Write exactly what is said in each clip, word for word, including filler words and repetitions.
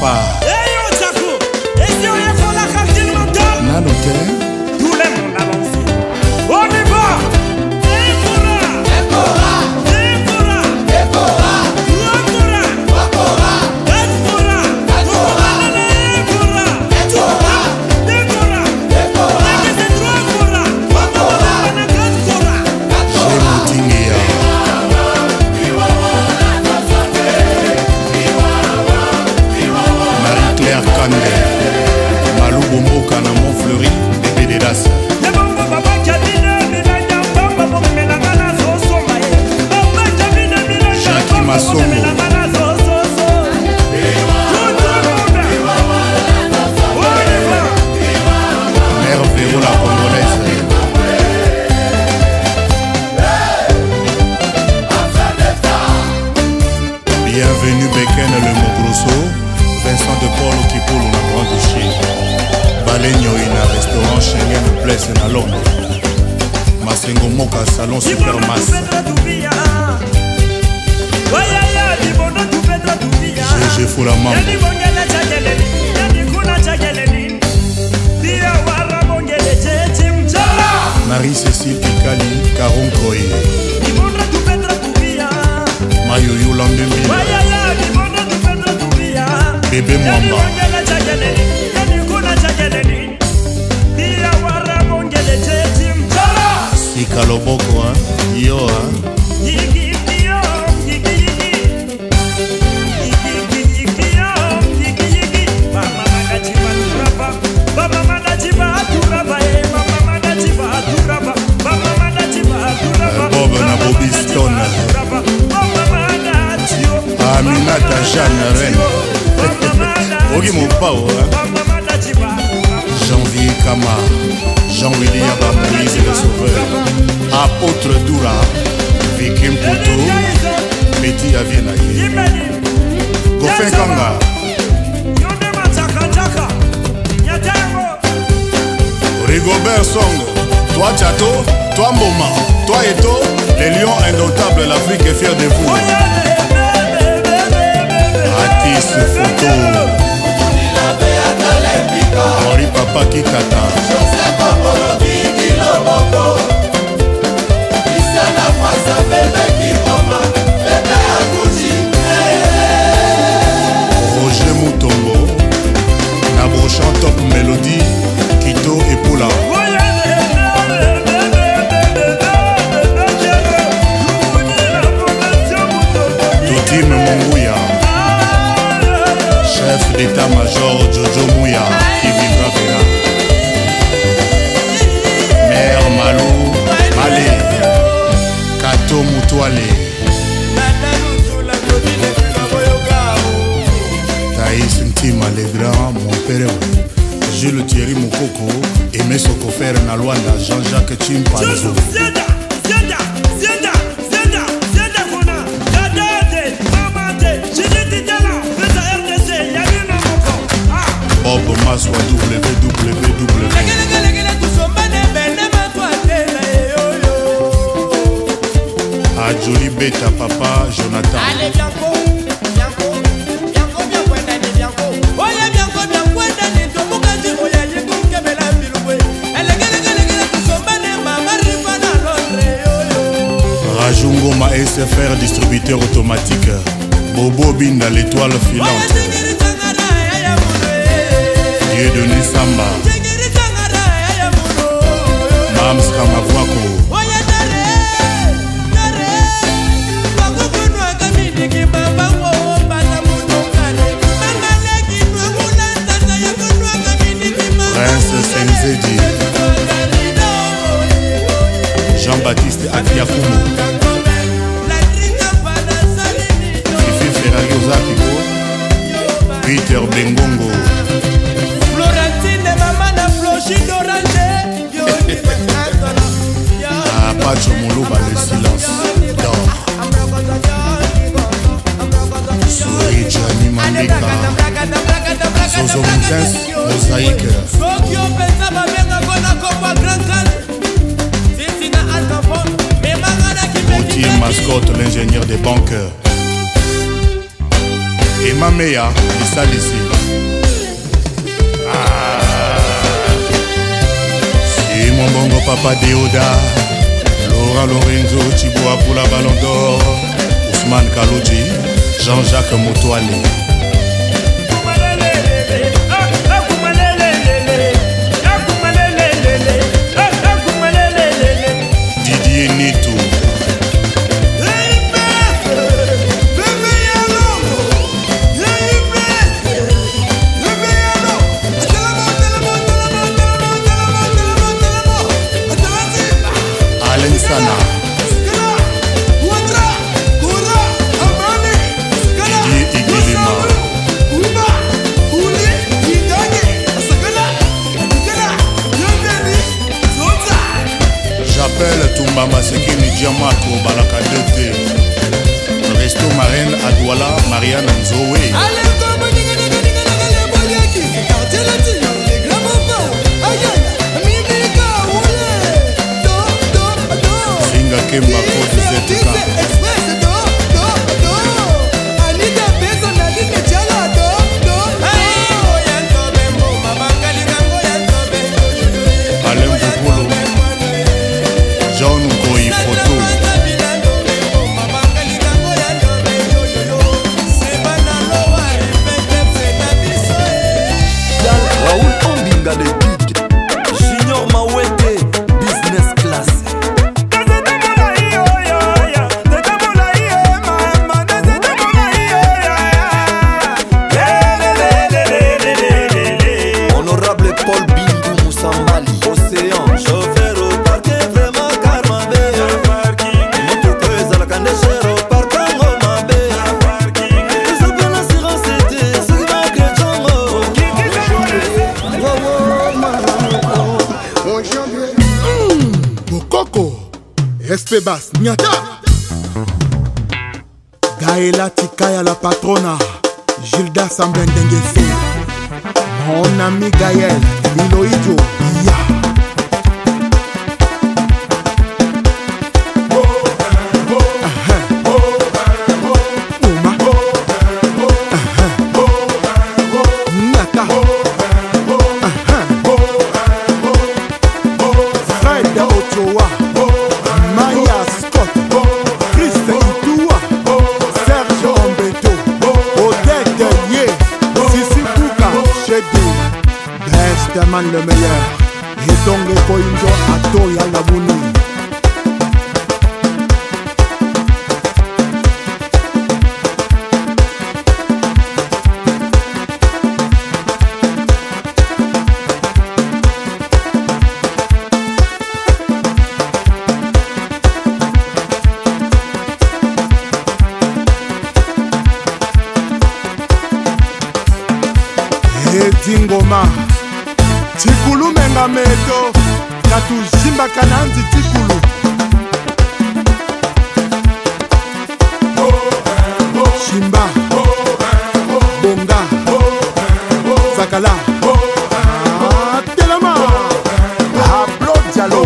papa. Nalote. Rigobert Song, toi Tchato, toi Mboma, toi Eto, les lions indomptables, l'Afrique est fière de vous. Atis photo. Henri Papa Kitata. Joseph Papolobi Kiloboko. Isana Mwasa Bébé Kiboma. Bébé Akouji. Roger Mutombo. Nabrochant top mélodie. Kito et Poula. Toutime Mongouya. Chef d'état-major Jojo Mouya qui vivra bien. Mère Malou Malé. Kato Moutouali. Thaïs Ntima Legrand, mon père. Jules Thierry Mokoko et mes socoffères Nalouanda, Jean-Jacques Timpa. Bob Maswa W W W. Adjoli Beta Papa Jonathan. Allez, Jungoma S F R distributeur automatique. Bobo Binda l'étoile filante. Dieu Denis Samba. Mams Kamavwako. Prince Senzedi. Jean-Baptiste Akiafumo. Peter Bengongo. Florentine Mamana Flochi d'Orange. Ah, Pacho Moulouba, le silence d'or. Souris Gianni Mandeka. Soso Mousses, Mosaïque. Sokio Pensaba Benga Kona Kopa Grand Can. Sessina Alcapone. Mais Magana Kibé. Moutier Mascotte, l'ingénieur des banques. Et ma meilleure, il s'allume. Papa Deoda, Laura Lorenzo Tiboa pour la Ballon d'Or, Ousmane Kaloudi, Jean-Jacques Moutouali. Didier Neto. J'appelle tout Mama Sekini Diamako Balaka deux T. Resto Marraine à Douala, Marianne Nzoé. Kemba Alain Boukolo, John Goy Photo, Raoul Ambinga de Pique, Junior Mawete, Business Class. Respect basse, Nyata Gaëla Tikaya la patrona Gilda Sambendengue mon ami Gaël Miloïdjo Ya le meilleur et donc le coinjo à toi à la bouni et dingoma Tikulu menga meto Katu jimba kananzi tikulu Shimba Bonga Sakala Telema Ablo Diallo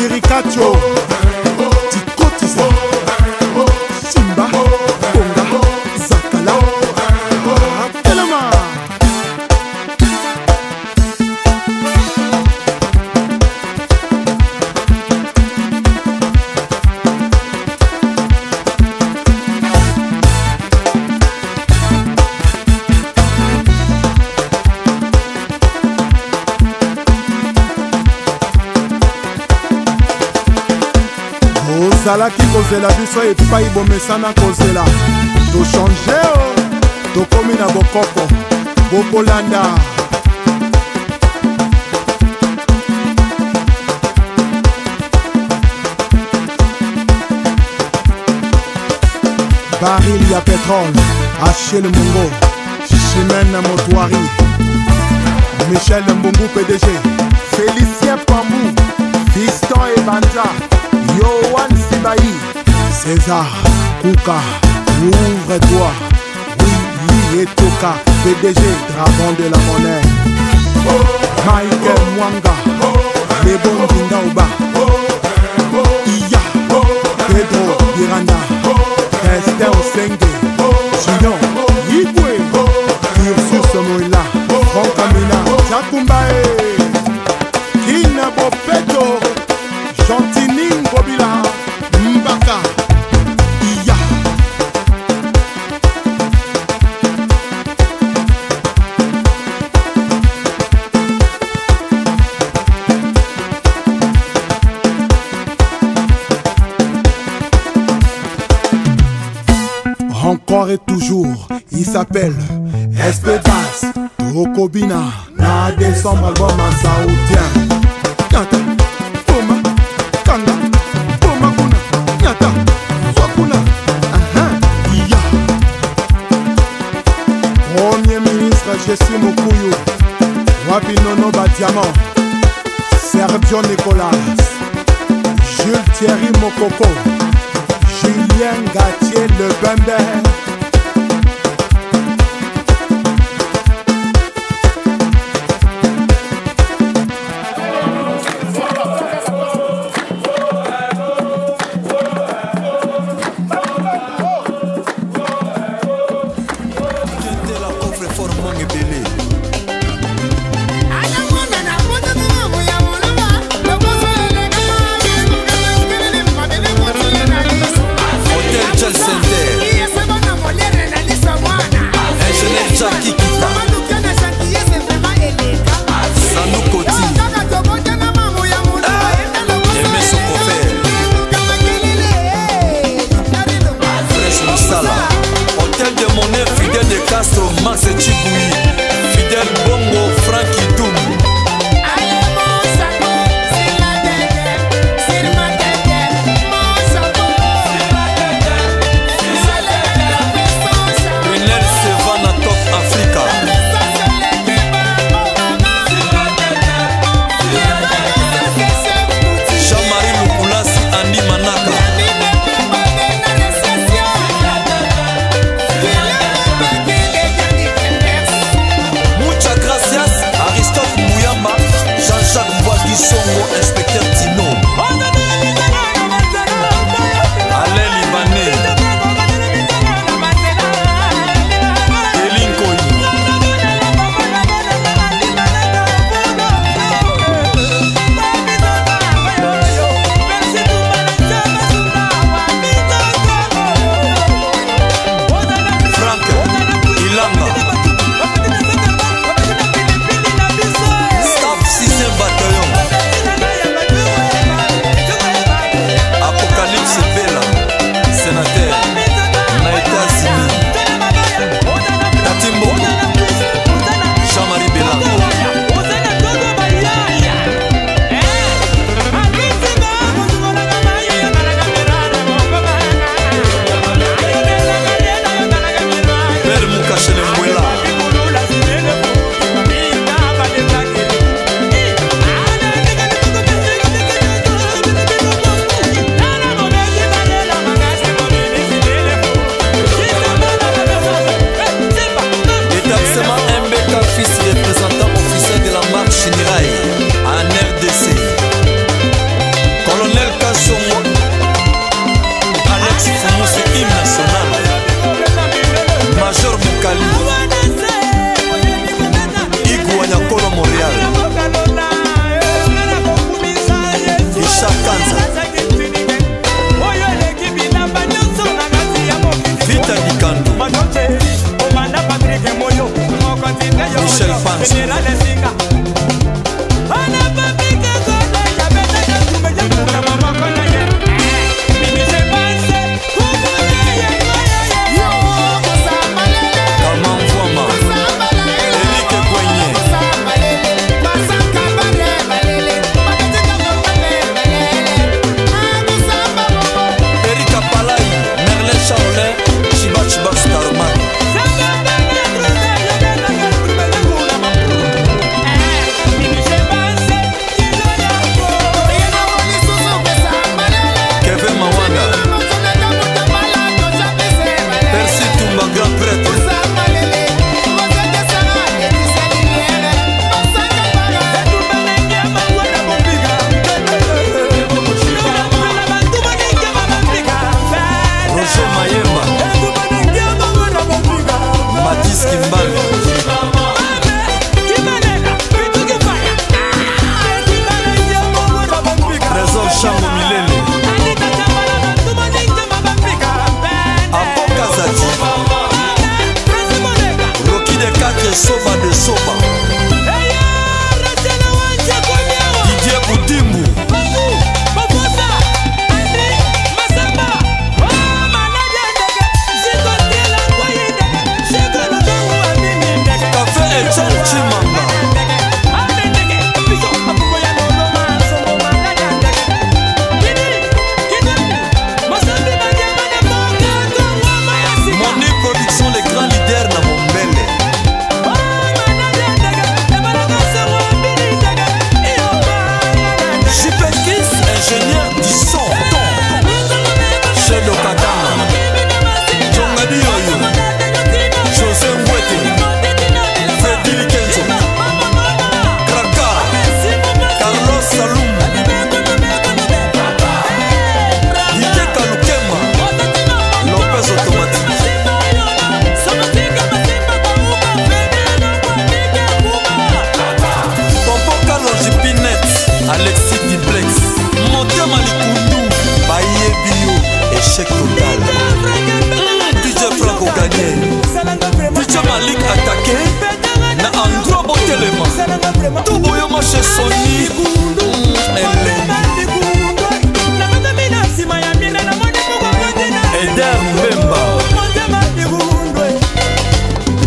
Yirikacho Tikotisa Shimba Bonga Sakala Telema Zalaki kozela biso epai bomesana kozela to changer to komina bokoko bokolanda baril ya pétrole Achille Mungo Chimène Moutouari Michel Mboumou P D G Félicien Pabou Fiston Evanta Yohan Sibaï, César, Kouka, ouvre-toi, oui, oui, et Toka, P D G, dragon de la monnaie, Michael Mwanga, Bobo Binda Oba, Iya, Pedro Miranda, Esther Osenge, Junior, Yibwe, Ursus Moïla, Franck Amina, Chakumbae, Kina Bopeto. s'appelle Espérance Okobina. Na décembre album en saoudien. Nyata, Toma, Kanga, Toma Kuna, Nyata, Swakuna, Aha, Iya. Premier ministre Jessie Mokouyou, Wabinono Badiamo, Sergio Nicolas, Jules Thierry Mokoko, Julien Gatier le Bembe.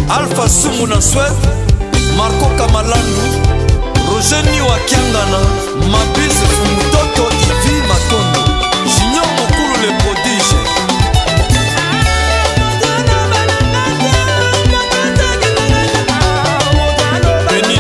Alpha Sumu na Suède, Marco Kamalani, Roger Niwakiangana, Mabise Fumutoto Ivi Matondo, Julien Gatier le prodige. Freddy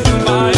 Ngoma,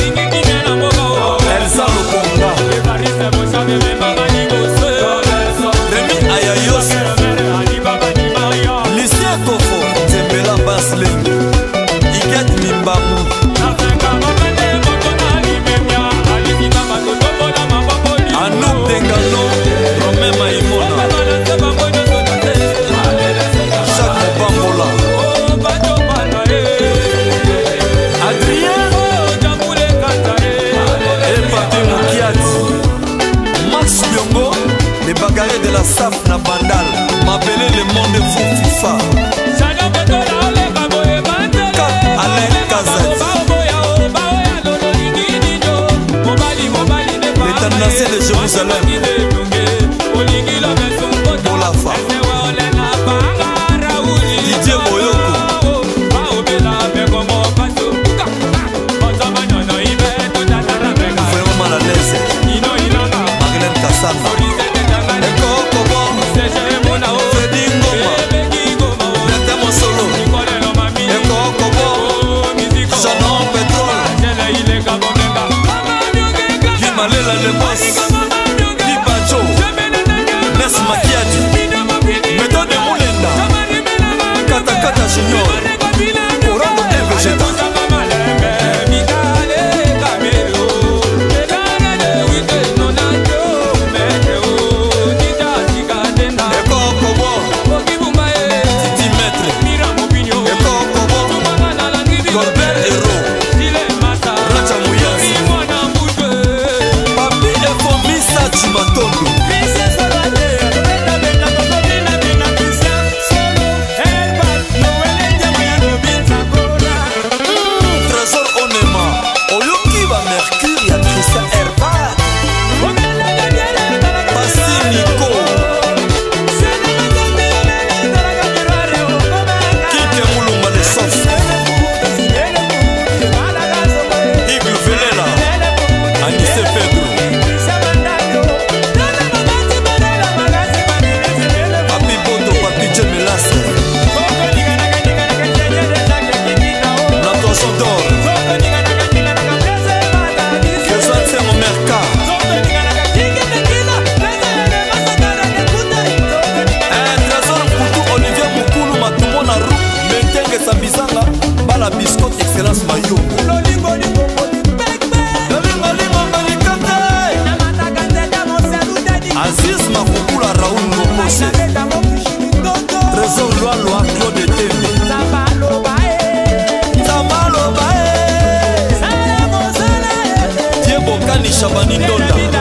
Sabani Donda.